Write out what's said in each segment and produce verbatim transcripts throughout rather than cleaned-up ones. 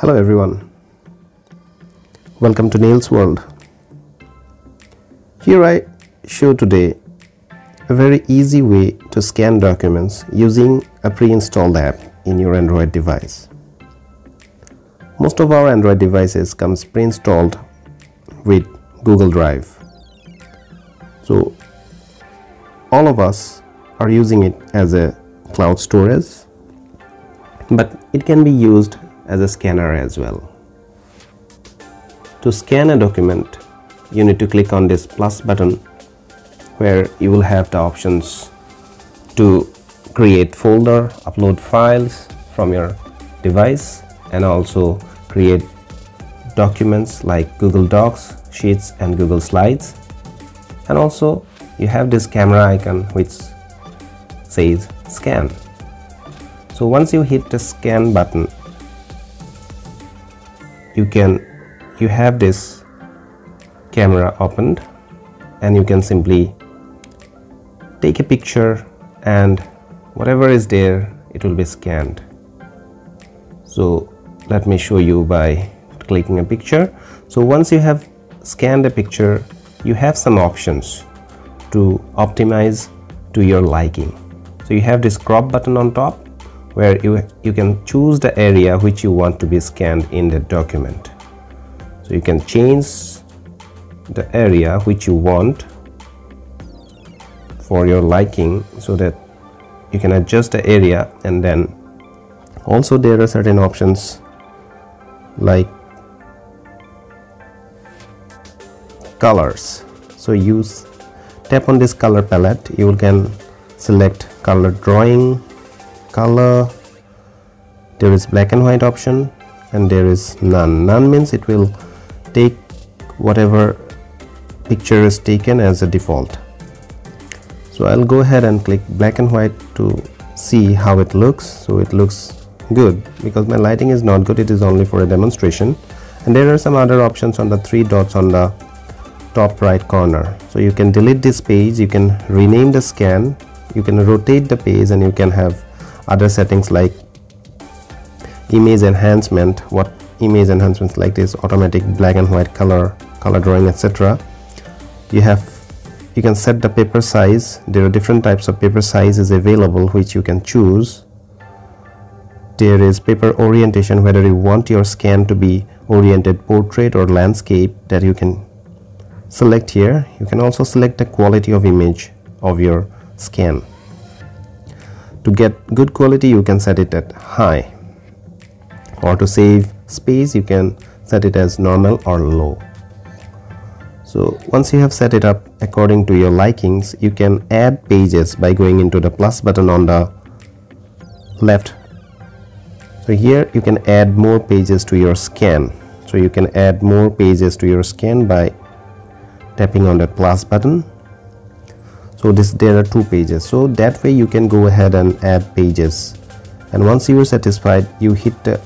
Hello everyone, welcome to Neel's World. Here I show today a very easy way to scan documents using a pre-installed app in your Android device. Most of our Android devices comes pre-installed with Google Drive. So all of us are using it as a cloud storage, but it can be used as a scanner as well. To scan a document, you need to click on this plus button where you will have the options to create folder, upload files from your device, and also create documents like Google Docs, Sheets and Google Slides. And also you have this camera icon which says scan. So once you hit the scan button, you can you have this camera opened and you can simply take a picture, and whatever is there, it will be scanned. So let me show you by clicking a picture. So once you have scanned a picture, you have some options to optimize to your liking. So you have this crop button on top where you, you can choose the area which you want to be scanned in the document. So you can change the area which you want for your liking, so that you can adjust the area. And then also there are certain options like colors. So use tap on this color palette, you can select color drawing, color. There is black and white option, and there is none. None means it will take whatever picture is taken as a default. So I'll go ahead and click black and white to see how it looks. So it looks good because my lighting is not good, it is only for a demonstration. And there are some other options on the three dots on the top right corner. So you can delete this page, you can rename the scan, you can rotate the page, and you can have other settings like image enhancement, what image enhancements like this, automatic black and white color, color drawing, et cetera. You have, you can set the paper size. There are different types of paper sizes available which you can choose. There is paper orientation, whether you want your scan to be oriented portrait or landscape, that you can select here. You can also select the quality of image of your scan. To get good quality, you can set it at high, or to save space, you can set it as normal or low. So once you have set it up according to your likings, you can add pages by going into the plus button on the left. So here you can add more pages to your scan. So you can add more pages to your scan by tapping on the plus button. So this, there are two pages, so that way you can go ahead and add pages, and once you are satisfied, you hit the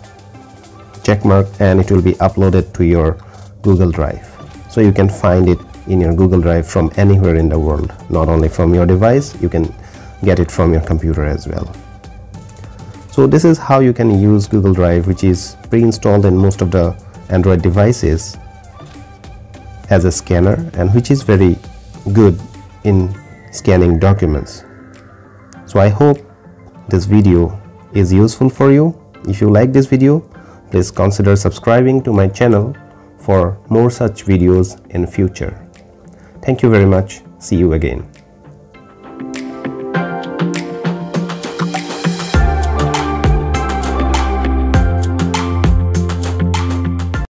check mark and it will be uploaded to your Google Drive. So you can find it in your Google Drive from anywhere in the world, not only from your device, you can get it from your computer as well. So this is how you can use Google Drive, which is pre-installed in most of the Android devices, as a scanner, and which is very good in scanning documents. So I hope this video is useful for you. If you like this video, please consider subscribing to my channel for more such videos in future. Thank you very much. See you again.